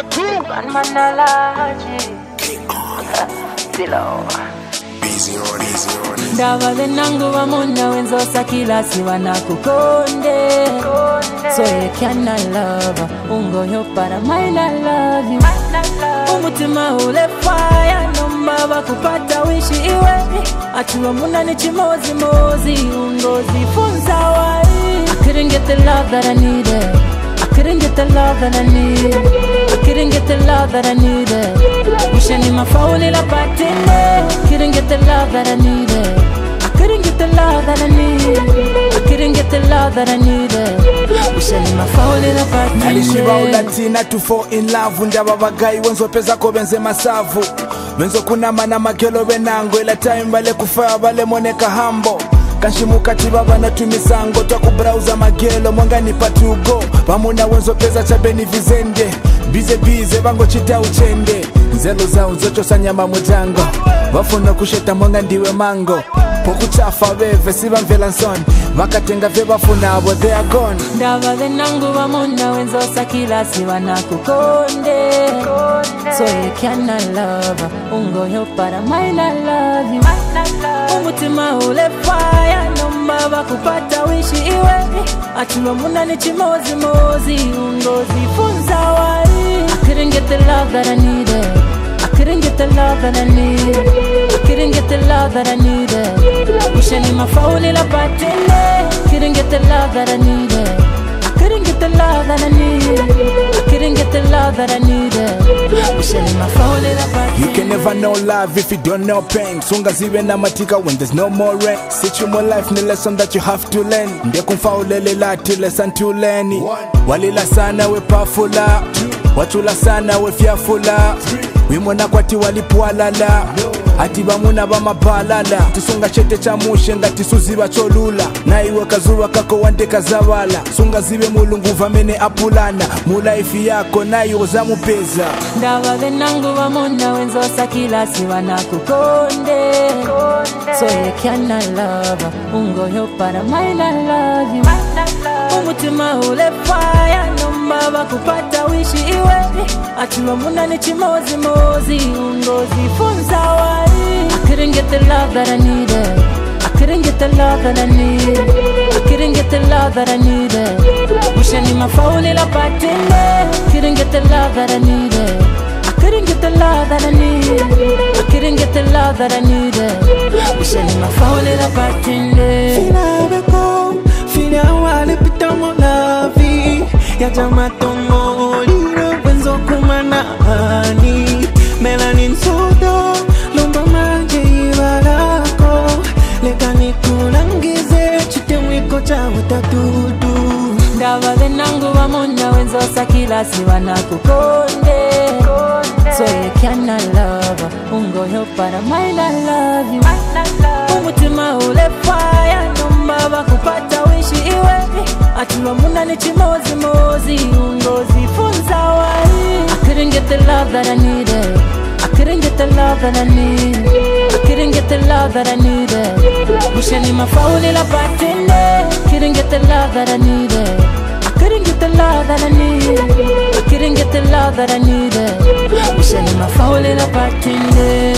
Tattoo Ndava nangu wa muna wenzo sakila siwa na kukonde So you can I love Ungonyo para mine I love you Umutima ule fire Nomba wa kupata wishi iwe Achua muna ni chimozi mozi Ungozi funza wai I couldn't get the love that I needed I couldn't get the love that I needed I couldn't get the love that I needed Ushani mafauli la patine Couldn't get the love that I needed I couldn't get the love that I needed I couldn't get the love that I needed Ushani mafauli la patine Nalishiba ulatina to fall in love Ndaba wagai wenzo pesa kobenze masavu Menzo kunama na magelo wenango Ila time vale kufaya vale moneka hambo Kanshimuka chibaba na tumisango Twa kubrauza magelo mwanga nipati ugo Pamuna wenzo pesa chabeni vizenge Bize bize vango chita uchende Zelo zao zocho sanyama mujango Wafuna kusheta mwanga ndiwe mango Pokuchafa wewe siwa mvelanson Wakatenga veba funa abo they are gone Ndavale nangu wa muna wenzo sakila siwa na kukonde So you can I love Ungoyo para mine I love you Umutima ule fire Nomba wa kupata wishi iwe Achua muna ni chimozi mozi Ungozi funza wai I couldn't get the love that I needed I couldn't get the love that I needed Couldn't get the love that I needed Ushani mafauli la patine Couldn't get the love that I needed I couldn't get the love that I needed I couldn't get the love that I needed Ushani mafauli la patine You can never know love if you don't know pain Sunga ziwe na matika when there's no more rain Situ more life ni lesson that you have to learn Ndekumfaule lila ti lesson to learn Walila sana we pafula Watula sana we fiafula Wimona kwati walipualala Atiba muna ba mapalala Tisunga chete cha mushenga tisuziba cholula Na iwe kazura kako wandeka zawala Sunga ziwe mulungu vamene apulana Mulaifi yako na iwe za mupeza Ndavale nangu wa muna wenzo sakila siwa na kukonde So you can I love Ungoyo para mine I love you Umutima ule fire Nomba wa kupata wishi iwe Achua muna ni chimozi mozi Ungozi funza wai I couldn't get the love that I needed I couldn't get the love that I needed I couldn't get the love that I needed Ushani mafauli la patine Couldn't get the love that I needed I couldn't get the love that I needed I couldn't get the love that I needed Ushani mafauli la patine Fina beko Fina wale pita molavi Yaja matongo Oliro wenzo kumana ani Melanin sodo Ndavale nangu wa muna wenzo sakila siwa na kukonde So you can I love Ungoyo para mine I love you Umutima ule fire Nomba wa kupata wishi iwe Achua muna ni chimozi mozi Ungozi funza wai I couldn't get the love that I needed I couldn't get the love that I needed Couldn't get the love that I needed Ushani mafauli la patine Couldn't get the love that I needed I couldn't get the love that I needed I couldn't get the love that I needed Ushani mafauli la patine